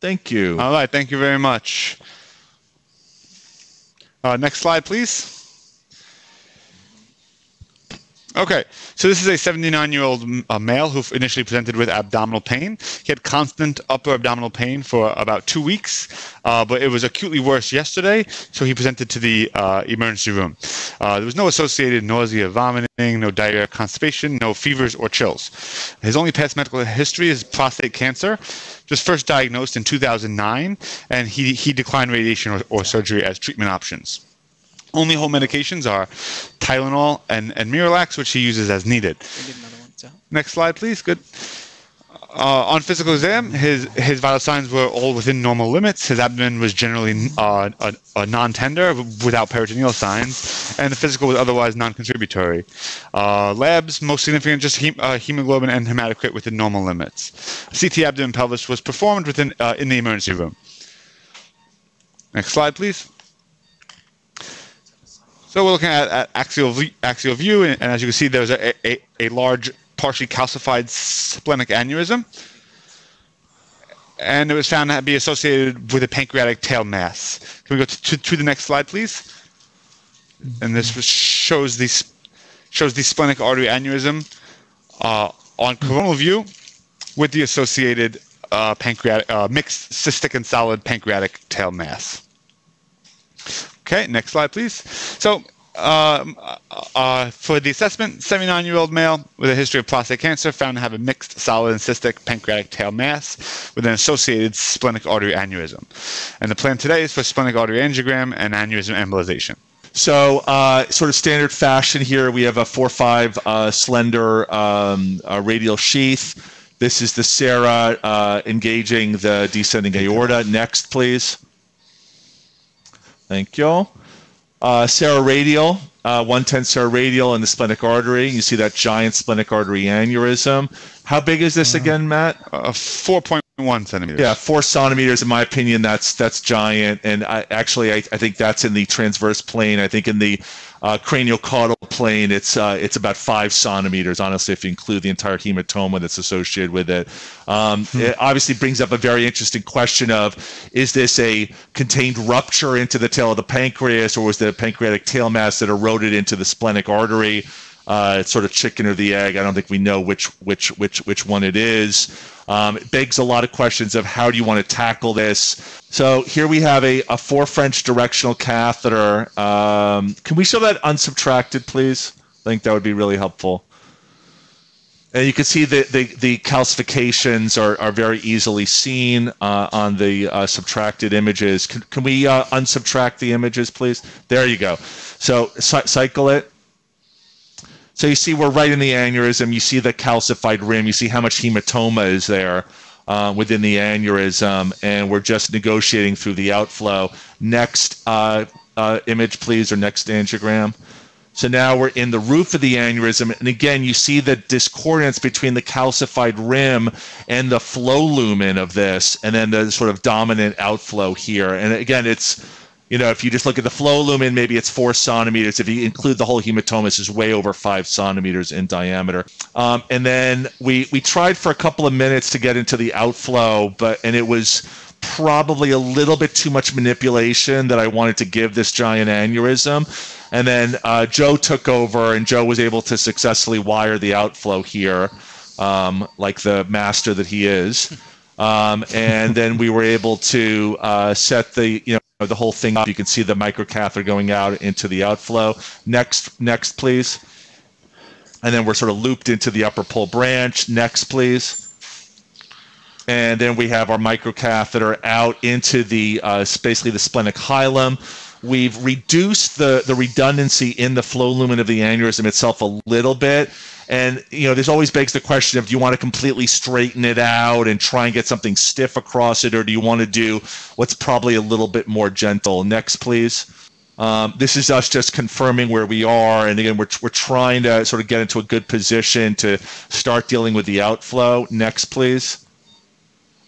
Thank you. All right. Thank you very much. Next slide, please. Okay, so this is a 79-year-old male who initially presented with abdominal pain. He had constant upper abdominal pain for about 2 weeks, but it was acutely worse yesterday, so he presented to the emergency room. There was no associated nausea, vomiting, no diarrhea, constipation, no fevers or chills. His only past medical history is prostate cancer. Was first diagnosed in 2009, and he declined radiation or surgery as treatment options. Only home medications are Tylenol and Miralax, which he uses as needed. Next slide, please. Good. On physical exam, his vital signs were all within normal limits. His abdomen was generally non-tender without peritoneal signs, and the physical was otherwise non-contributory. Labs, most significant, just hemoglobin and hematocrit within normal limits. CT abdomen pelvis was performed within in the emergency room. Next slide, please. So we're looking at axial view, and as you can see, there's a large partially calcified splenic aneurysm, and it was found to be associated with a pancreatic tail mass. Can we go to the next slide, please? And this shows the splenic artery aneurysm on coronal view with the associated pancreatic mixed cystic and solid pancreatic tail mass. Okay, next slide, please. So for the assessment, 79-year-old male with a history of prostate cancer found to have a mixed solid and cystic pancreatic tail mass with an associated splenic artery aneurysm. And the plan today is for splenic artery angiogram and aneurysm embolization. So sort of standard fashion here, we have a 4-5 slender radial sheath. This is the SARA engaging the descending aorta. Next, please. Thank you. SARA radial, 110 SARA radial in the splenic artery. You see that giant splenic artery aneurysm. How big is this again, Matt? 4.1 centimeters. Yeah, 4 centimeters. In my opinion, that's giant. And I think that's in the transverse plane. I think in the craniocaudal plane, it's about 5 centimeters, honestly, if you include the entire hematoma that's associated with it. It obviously brings up a very interesting question of, is this a contained rupture into the tail of the pancreas, or was the pancreatic tail mass that eroded into the splenic artery? It's sort of chicken or the egg. I don't think we know which one it is. It begs a lot of questions of how do you want to tackle this. So here we have a 4 French directional catheter. Can we show that unsubtracted, please? I think that would be really helpful. And you can see the calcifications are very easily seen on the subtracted images. Can we unsubtract the images, please? There you go. So cycle it. So you see we're right in the aneurysm. You see the calcified rim. You see how much hematoma is there within the aneurysm, and we're just negotiating through the outflow. Next image, please, or next angiogram. So now we're in the roof of the aneurysm, and again, you see the discordance between the calcified rim and the flow lumen of this, and then the sort of dominant outflow here. And again, it's... You know, if you just look at the flow lumen, maybe it's 4 centimeters. If you include the whole hematomas, it's way over 5 centimeters in diameter. And then we tried for a couple of minutes to get into the outflow, and it was probably a little bit too much manipulation that I wanted to give this giant aneurysm. And then Joe took over, and Joe was able to successfully wire the outflow here, like the master that he is. And then we were able to set the, the whole thing up. You can see the microcatheter going out into the outflow. Next, please. And then we're sort of looped into the upper pole branch. Next, please. And then we have our microcatheter out into the basically the splenic hilum. We've reduced the redundancy in the flow lumen of the aneurysm itself a little bit. And, this always begs the question of, do you want to completely straighten it out and try and get something stiff across it, or do you want to do what's probably a little bit more gentle? Next, please. This is us just confirming where we are. And again, we're trying to sort of get into a good position to start dealing with the outflow. Next, please.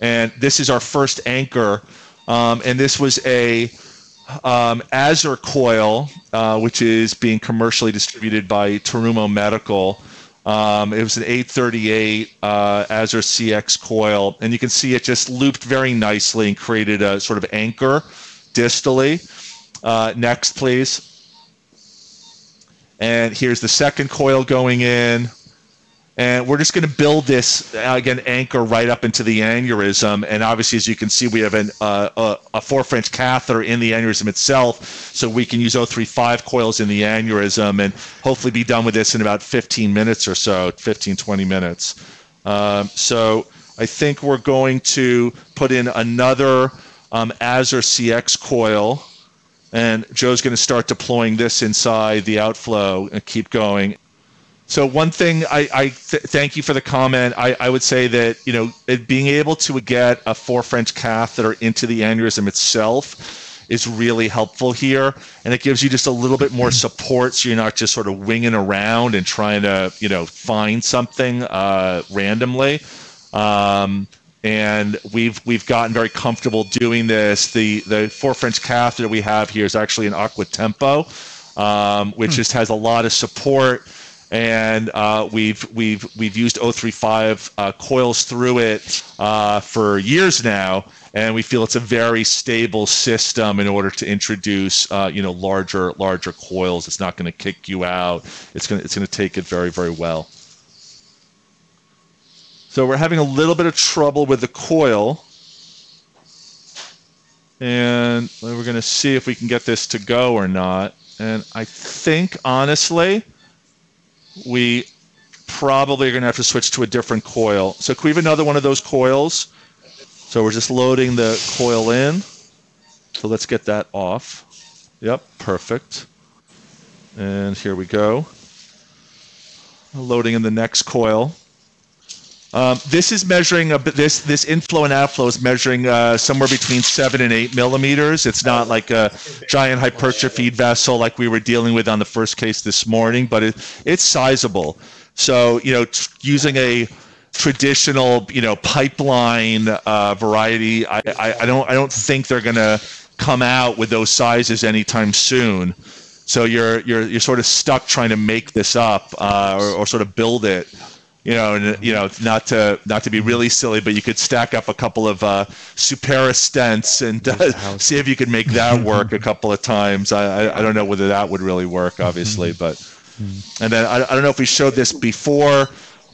And this is our first anchor. And this was a... Azure coil, which is being commercially distributed by Terumo Medical, It was an 838 Azure CX coil, and you can see it just looped very nicely and created a sort of anchor distally. Next, please. And here's the second coil going in. And we're just going to build this, again, anchor right up into the aneurysm. And obviously, as you can see, we have a 4-French catheter in the aneurysm itself. So we can use 035 coils in the aneurysm and hopefully be done with this in about 15 minutes or so, 15, 20 minutes. So I think we're going to put in another Azure CX coil. And Joe's going to start deploying this inside the outflow and keep going. So one thing, I thank you for the comment. I would say that, you know, being able to get a 4-French catheter into the aneurysm itself is really helpful here. And it gives you just a little bit more support, so you're not just sort of winging around and trying to, you know, find something randomly. And we've gotten very comfortable doing this. The 4-French catheter we have here is actually an Aqua Tempo, which just has a lot of support. And we've used 035 coils through it for years now, and we feel it's a very stable system in order to introduce you know, larger coils. It's not going to kick you out. It's going to take it very, very well. So we're having a little bit of trouble with the coil, and we're going to see if we can get this to go or not. And I think, honestly, we probably are going to have to switch to a different coil. So can we have another one of those coils? So we're just loading the coil in. So let's get that off. Yep, perfect. And here we go. Loading in the next coil. This is measuring, this inflow and outflow is measuring somewhere between 7 and 8 millimeters. It's not like a giant hypertrophied vessel like we were dealing with on the first case this morning, but it's sizable. So, you know, using a traditional, you know, pipeline variety, I don't think they're going to come out with those sizes anytime soon. So you're sort of stuck trying to make this up or sort of build it. You know, and, you know, not to be really silly, but you could stack up a couple of Supera stents and see if you could make that work a couple of times. I don't know whether that would really work, obviously, but and then I don't know if we showed this before,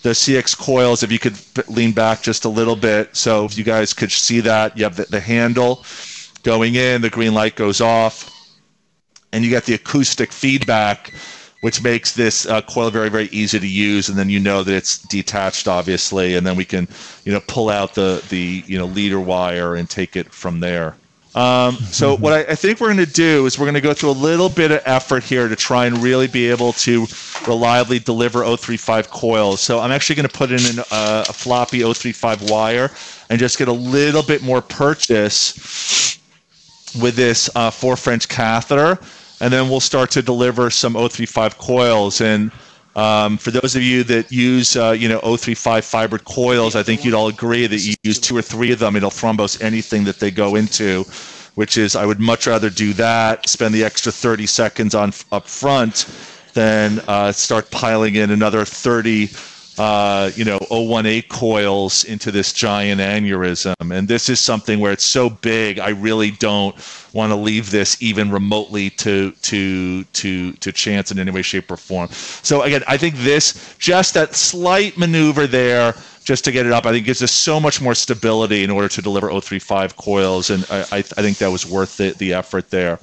the CX coils. If you could lean back just a little bit, so if you guys could see that, you have the handle going in, the green light goes off, and you get the acoustic feedback, which makes this coil very, very easy to use. And then you know that it's detached, obviously, and then we can, you know, pull out the you know, leader wire and take it from there. So what I think we're going to do is we're going to go through a little bit of effort here to try and really be able to reliably deliver 035 coils. So I'm actually going to put in a floppy 035 wire and just get a little bit more purchase with this 4-French catheter. And then we'll start to deliver some 035 coils. And for those of you that use, you know, 035 fibered coils, I think you'd all agree that you use 2 or 3 of them. It'll thrombose anything that they go into, which is, I would much rather do that, spend the extra 30 seconds on up front, than start piling in another 30, you know, 018 coils into this giant aneurysm. And this is something where it's so big, I really don't want to leave this even remotely to chance in any way, shape, or form. So again, I think this, just that slight maneuver there, just to get it up, I think gives us so much more stability in order to deliver 035 coils. And I think that was worth the effort there.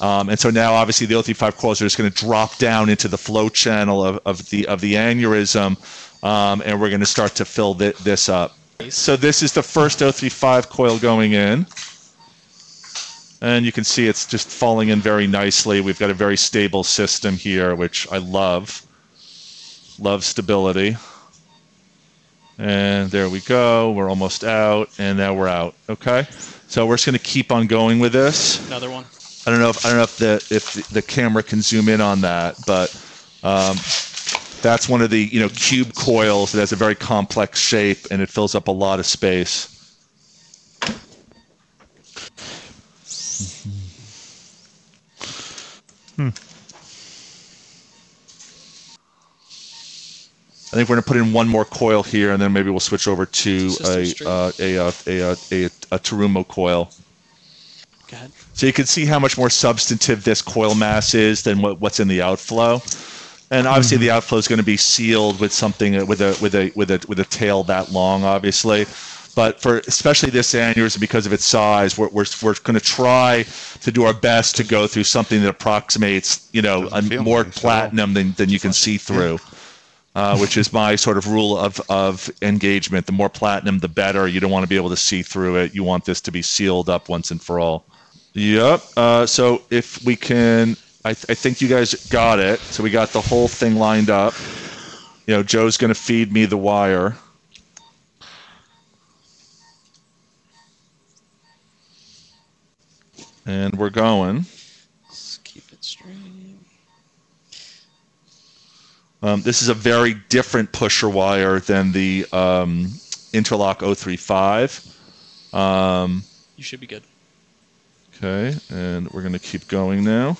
And so now, obviously, the 035 coils are just going to drop down into the flow channel of the aneurysm, and we're going to start to fill this up. So this is the first 035 coil going in, and you can see it's just falling in very nicely. We've got a very stable system here, which I love. Love stability. And there we go. We're almost out, and now we're out. Okay, so we're just going to keep on going with this. Another one. I don't know if the camera can zoom in on that, but that's one of the, you know, cube coils that has a very complex shape, and it fills up a lot of space. I think we're going to put in one more coil here, and then maybe we'll switch over to a Terumo coil. Go ahead. So you can see how much more substantive this coil mass is than what's in the outflow, and obviously the outflow is going to be sealed with something with a tail that long, obviously. But for especially this aneurysm, because of its size, we're going to try to do our best to go through something that approximates, you know, more platinum than you can see through, which is my sort of rule of engagement. The more platinum, the better. You don't want to be able to see through it. You want this to be sealed up once and for all. Yep. So if we can, I think you guys got it. So we got the whole thing lined up. You know, Joe's going to feed me the wire. And we're going. Let's keep it straight. This is a very different pusher wire than the Interlock 035. You should be good. Okay, and we're going to keep going now.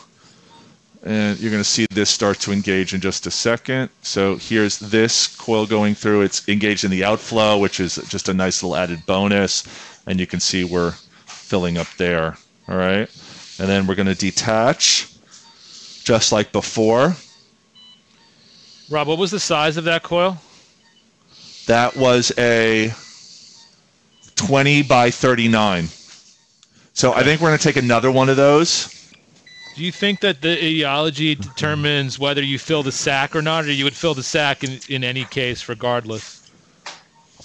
And you're going to see this start to engage in just a second. So here's this coil going through. It's engaged in the outflow, which is just a nice little added bonus. And you can see we're filling up there. All right, and then we're going to detach, just like before. Rob, what was the size of that coil? That was a 20 by 39. So okay. I think we're going to take another one of those. Do you think that the etiology determines whether you fill the sac or not, or you would fill the sac in any case regardless?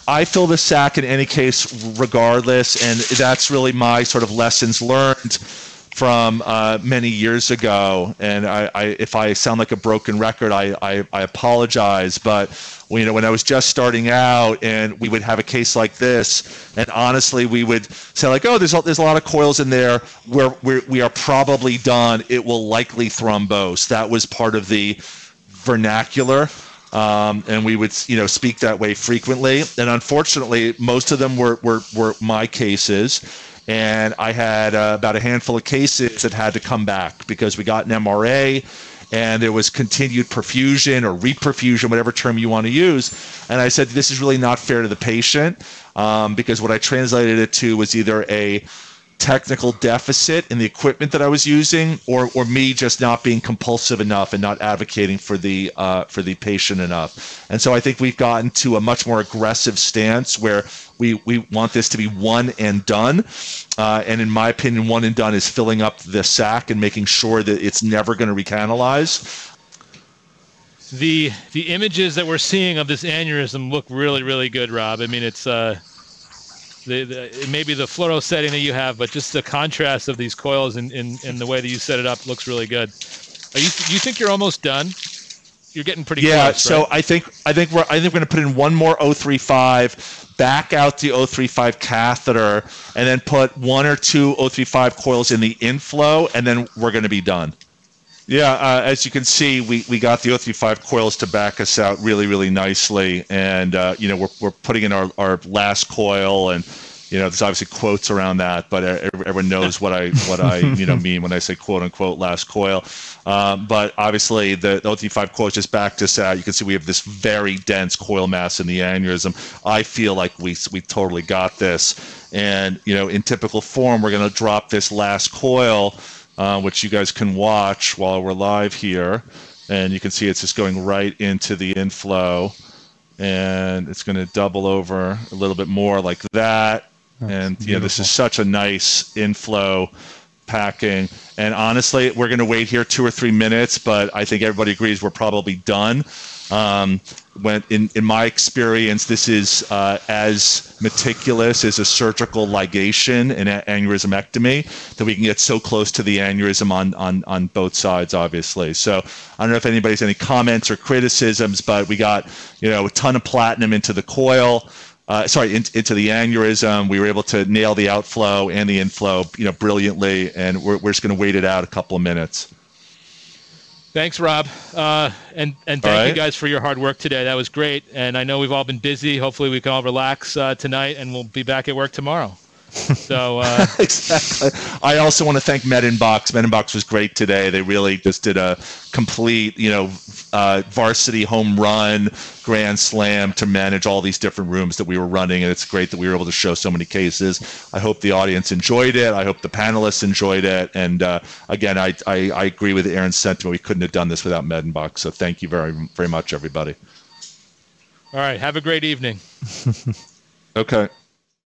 I fill the sac in any case regardless, and that's really my sort of lessons learned from many years ago. And if I sound like a broken record, I apologize. But you know, when I was just starting out and we would have a case like this, and honestly, we would say like, oh, there's a lot of coils in there. We are probably done. It will likely thrombose. That was part of the vernacular. And we would, you know, speak that way frequently. And unfortunately, most of them were my cases. And I had about a handful of cases that had to come back because we got an MRA and there was continued perfusion or reperfusion, whatever term you want to use. And I said, this is really not fair to the patient because what I translated it to was either a technical deficit in the equipment that I was using, or me just not being compulsive enough and not advocating for the patient enough. And so I think we've gotten to a much more aggressive stance where we want this to be one and done. And in my opinion, one and done is filling up the sac and making sure that it's never going to recanalize. The images that we're seeing of this aneurysm look really, really good, Rob. I mean, it's maybe the fluoro setting that you have, but just the contrast of these coils and the way that you set it up looks really good. Are you you think you're almost done? You're getting pretty close. Yeah. So right? I think we're going to put in one more 035, back out the 035 catheter, and then put one or two 035 coils in the inflow, and then we're going to be done. Yeah, as you can see, we got the 035 coils to back us out really, really nicely. And, you know, we're putting in our last coil, and, you know, there's obviously quotes around that, but everyone knows what I you know, mean when I say quote unquote last coil. But obviously the 035 coils just backed us out. You can see we have this very dense coil mass in the aneurysm. I feel like we totally got this. And, you know, in typical form, we're going to drop this last coil, which you guys can watch while we're live here. And you can see it's just going right into the inflow. And it's going to double over a little bit more like that. That's and beautiful. Yeah, this is such a nice inflow packing. And honestly, we're going to wait here 2 or 3 minutes, but I think everybody agrees we're probably done. When in my experience, this is as meticulous as a surgical ligation and aneurysmectomy that we can get so close to the aneurysm on both sides, obviously. So I don't know if anybody's any comments or criticisms, but we got, you know, a ton of platinum into the coil. Into the aneurysm. We were able to nail the outflow and the inflow, you know, brilliantly, and we're just going to wait it out a couple of minutes. Thanks, Rob, and thank you guys for your hard work today. That was great, and I know we've all been busy. Hopefully, we can all relax tonight, and we'll be back at work tomorrow. So exactly. I also want to thank Medinbox. Medinbox was great today. They really just did a complete, varsity home run, grand slam to manage all these different rooms that we were running, and it's great that we were able to show so many cases. I hope the audience enjoyed it. I hope the panelists enjoyed it. And again, I agree with Aaron's sentiment. We couldn't have done this without Medinbox. So thank you very, very much, everybody. All right. Have a great evening. Okay.